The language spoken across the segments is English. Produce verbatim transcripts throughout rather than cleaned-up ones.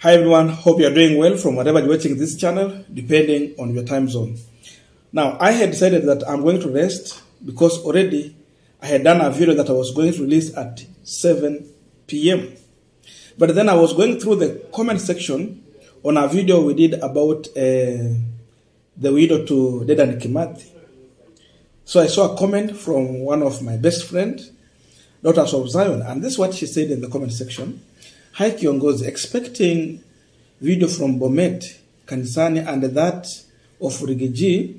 Hi everyone, hope you are doing well from wherever you're watching this channel, depending on your time zone. Now, I had decided that I'm going to rest because already I had done a video that I was going to release at seven p m But then I was going through the comment section on a video we did about uh, the widow to Dedan Kimathi. So I saw a comment from one of my best friends, Daughter of Zion, and this is what she said in the comment section. Hi Kiongozi, expecting video from Bomet Kansani and that of Rigeji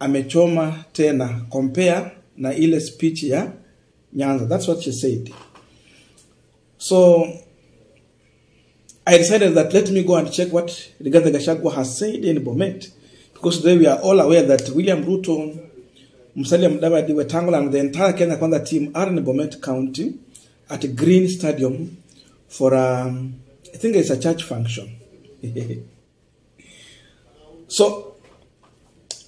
amechoma tena compare na ile speech ya Nyanza. That's what she said. So I decided that let me go and check what Rigathi Gachagua has said in Bomet, because today we are all aware that William Ruto, Musalia Mudavadi, Wetangula and the entire Kenya Kwanza team are in Bomet County at Green Stadium for um, I think it's a church function. So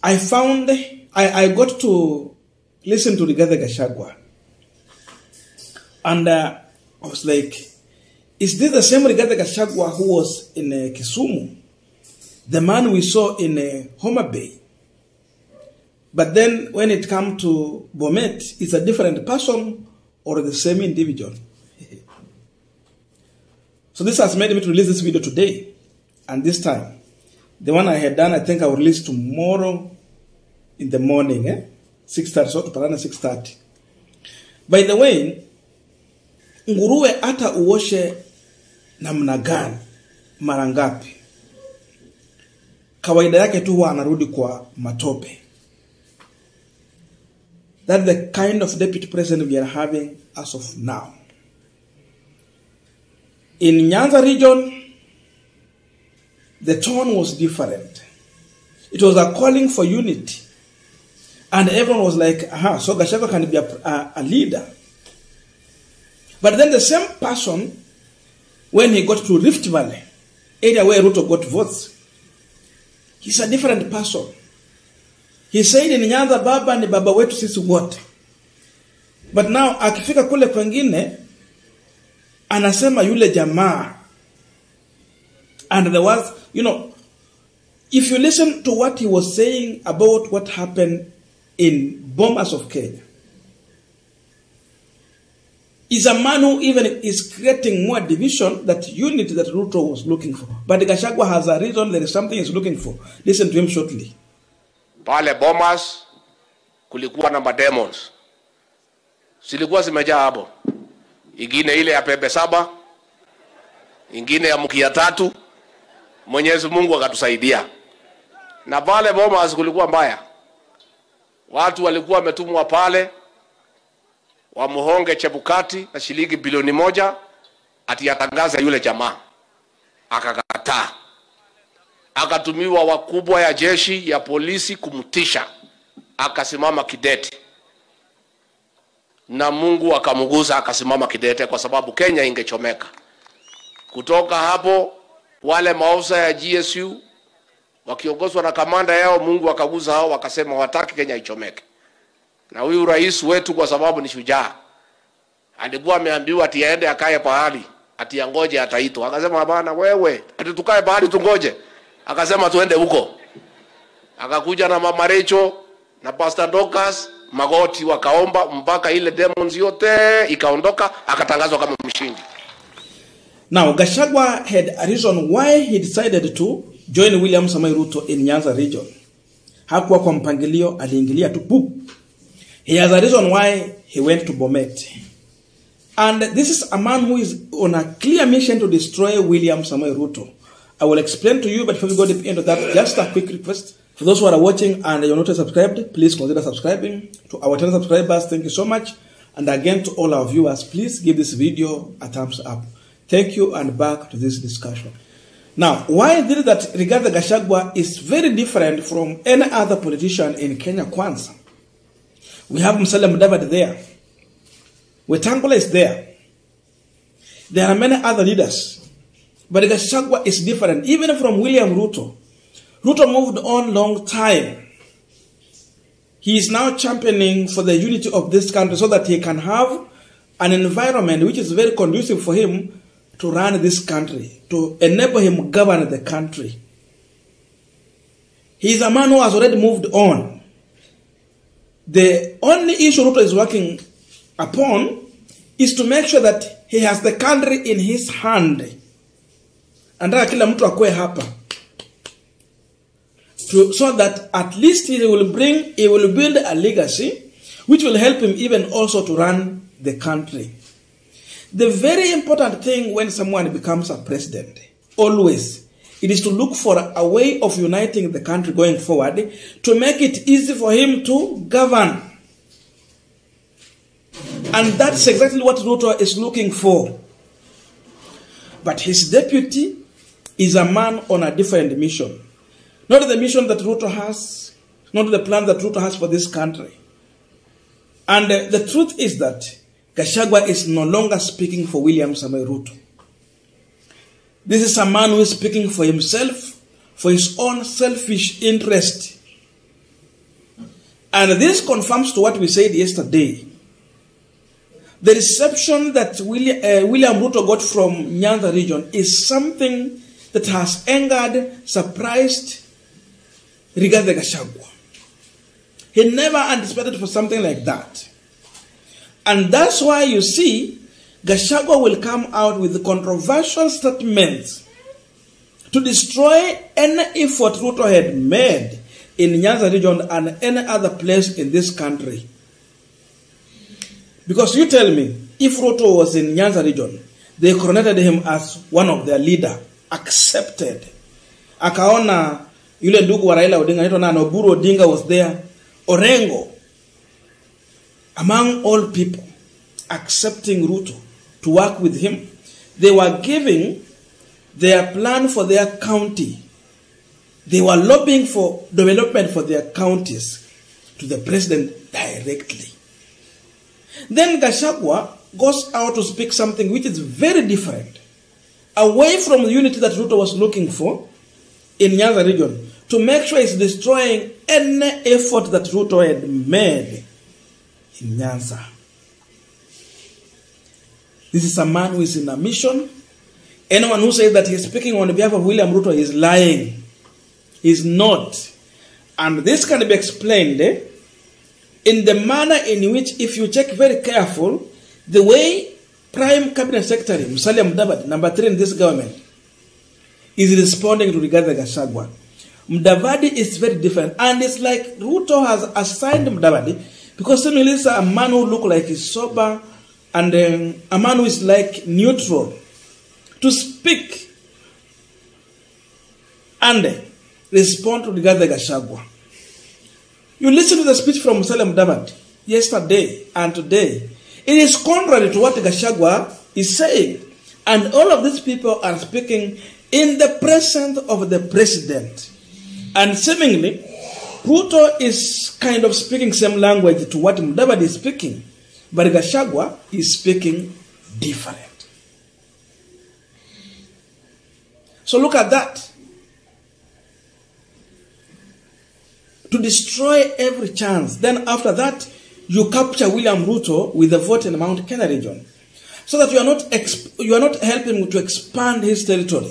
I found, I, I got to listen to Rigathi Gachagua, and uh, I was like, is this the same Rigathi Gachagua who was in uh, Kisumu, the man we saw in uh, Homa Bay? But then when it comes to Bomet, it's a different person or the same individual. So this has made me to release this video today, and this time, the one I had done, I think I will release tomorrow in the morning, eh? six thirty, so to six thirty. By the way, nguruwe ata uoshe namna gani mara ngapi, kawaida yake tu huwa anarudi kwa matope. That's the kind of deputy president we are having as of now. In Nyanza region, the tone was different. It was a calling for unity. And everyone was like, aha, so Gachagua can be a, a, a leader. But then the same person, when he got to Rift Valley, area where Ruto got votes, he's a different person. He said in Nyanza baba ni baba wetu sisi wote. But now, akifika kule kwengine, anasema yule jamaa. And there was, you know, if you listen to what he was saying about what happened in Bomas of Kenya, is a man who even is creating more division that unity that Ruto was looking for. But Gachagua has a reason, there is something he's looking for. Listen to him shortly. Pale Bomas kulikuwa na mademons. Silikuwa zimejaa hapo. Ingine ile ya pepe saba, ingine ya mkia tatu. Mwenyezi Mungu akatusaidia. Na pale Bomas kulikuwa mbaya. Watu walikuwa wametumwa pale wa muhonge Chebukati na shilingi bilioni moja ati yatangaza yule jamaa. Akakataa. Akatumiwa wakubwa ya jeshi ya polisi kumtisha, akasimama kidete, na Mungu akamuguza akasimama kidete, kwa sababu Kenya ingechomeka. Kutoka hapo wale maofisa ya G S U wakiongozwa na kamanda yao, Mungu akaguza hao, wakasema wataki Kenya ichomeke. Na huyu rais wetu, kwa sababu ni shujaa, alikuwa ameambiwa ati aende akae pahali ati angoje ataitwa, akasema bana wewe ati tukae pahali tungoje. Akasema tuende huko. Akakuja na Mama Recho na Pastor Dokas, magoti wakaomba mpaka ile demons yote ikaondoka, akatangazwa kama mshindi. Now Gachagua had a reason why he decided to join William Samoei Ruto in Nyanza region. Hakuwa kwa mpangilio, aliingilia tu pup. He has a reason why he went to Bomet. And this is a man who is on a clear mission to destroy William Samoei Ruto. I will explain to you, but before we go deep into that, just a quick request. For those who are watching and you're not subscribed, please consider subscribing. To our ten subscribers, thank you so much. And again, to all our viewers, please give this video a thumbs up. Thank you, and back to this discussion. Now, why is it that Rigathi Gachagua is very different from any other politician in Kenya Kwanza? We have Musalia Mudavadi there. Wetangula is there. There are many other leaders. But Gachagua is different, even from William Ruto. Ruto moved on long time. He is now championing for the unity of this country so that he can have an environment which is very conducive for him to run this country, to enable him to govern the country. He is a man who has already moved on. The only issue Ruto is working upon is to make sure that he has the country in his hand. And that kila mtu akwe hapa. To, so that at least he will bring, he will build a legacy which will help him even also to run the country. The very important thing when someone becomes a president, always, it is to look for a way of uniting the country going forward to make it easy for him to govern. And that's exactly what Ruto is looking for. But his deputy is a man on a different mission. Not the mission that Ruto has, not the plan that Ruto has for this country. And uh, the truth is that Gachagua is no longer speaking for William Samoei Ruto. This is a man who is speaking for himself, for his own selfish interest. And this confirms to what we said yesterday. The reception that William, uh, William Ruto got from Nyanza region is something that has angered, surprised Rigathi Gachagua. He never anticipated for something like that. And that's why you see Gachagua will come out with controversial statements to destroy any effort Ruto had made in Nyanza region and any other place in this country. Because you tell me, if Ruto was in Nyanza region, they coronated him as one of their leaders. Accepted. Akaona yule ndugu wa Raila Odinga anaitwa nani, Oburu Odinga was there. Orengo, among all people, accepting Ruto to work with him. They were giving their plan for their county. They were lobbying for development for their counties to the president directly. Then Gachagua goes out to speak something which is very different, away from the unity that Ruto was looking for in Nyanza region, to make sure it's destroying any effort that Ruto had made in Nyanza. This is a man who is in a mission. Anyone who says that he's speaking on behalf of William Ruto is lying. He's not. And this can be explained eh, in the manner in which, if you check very careful, the way Prime Cabinet Secretary Musalia Mudavadi, number three in this government, is responding to Rigathi Gachagua. Mudavadi is very different, and it's like Ruto has assigned Mudavadi because suddenly is a man who looks like he's sober and um, a man who is like neutral to speak and uh, respond to Rigathi Gachagua. You listen to the speech from Musalia Mudavadi yesterday and today. It is contrary to what Gachagua is saying. And all of these people are speaking in the presence of the president. And seemingly, Ruto is kind of speaking same language to what Mudavadi is speaking. But Gachagua is speaking different. So look at that. To destroy every chance. Then after that, you capture William Ruto with the vote in the Mount Kenya region, so that you are not you are not helping him to expand his territory.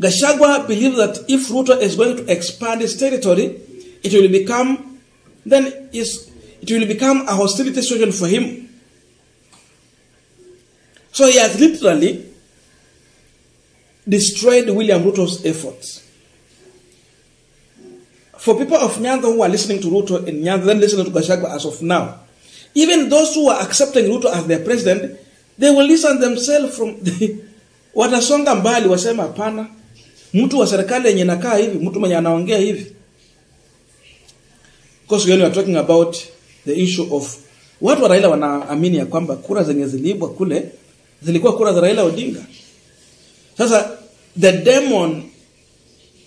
Gachagua believes that if Ruto is going to expand his territory, it will become then is it will become a hostility situation for him. So he has literally destroyed William Ruto's efforts. For people of Nyanza who are listening to Ruto in Nyanza, then listening to Gachagua as of now, even those who are accepting Ruto as their president, they will listen themselves from the watasonga mbali wasema pana mtu wa serikali yenye nakaa hivi mtu mwenye anaongea hivi. Because when we are talking about the issue of watu wa Raila wanaamini ya kwamba kura zenye ziliibwa kule zilikuwa kura za Raila Odinga. Sasa the demon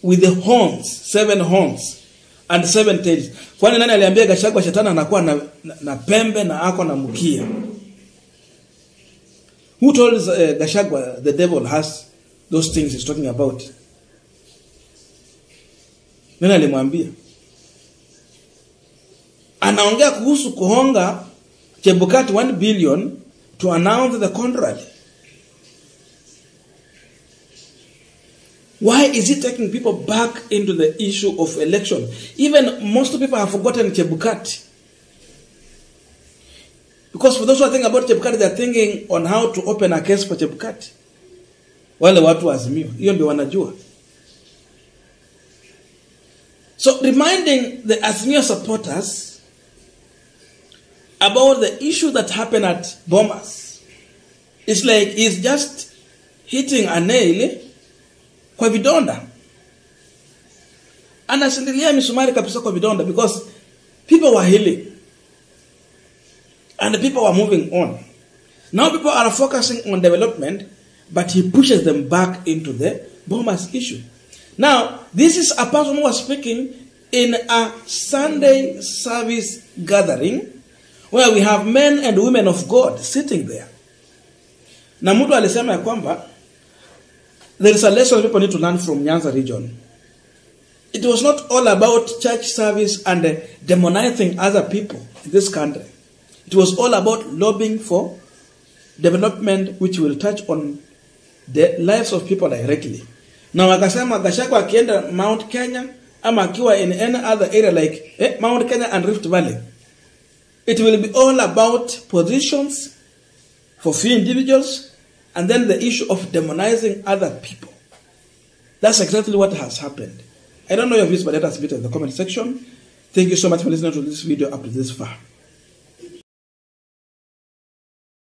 with the horns, seven horns and seven tails. Kwani nani aliambia Gachagua shetani anakuwa na, na, na pembe na ako na mkia? Who told uh, Gachagua the devil has those things he's talking about? Nani alimwambia? Anaongea kuhusu kuhonga Chebukati one billion to announce the contract. Why is he taking people back into the issue of election? Even most people have forgotten Chebukati. Because for those who are thinking about Chebukati, they are thinking on how to open a case for Chebukati. Wale watu azimio, hiyo ndio wanajua. So reminding the Azimio supporters about the issue that happened at Bomas, it's like he's just hitting a nail kwa vidonda. Anashindilia misumari kabisa kwa vidonda, because people were healing and the people were moving on. Now people are focusing on development, but he pushes them back into the Bomas issue. Now, this is a person who was speaking in a Sunday service gathering where we have men and women of God sitting there. Na mtu alisema ya kwamba, there is a lesson people need to learn from Nyanza region. It was not all about church service and demonizing other people in this country. It was all about lobbying for development, which will touch on the lives of people directly. Now, wakasema Gachagua akienda Mount Kenya ama akiwa in any other area like eh, Mount Kenya and Rift Valley, it will be all about positions for few individuals and then the issue of demonizing other people. That's exactly what has happened. I don't know your views, but let us put it in the comment section. Thank you so much for listening to this video up to this far.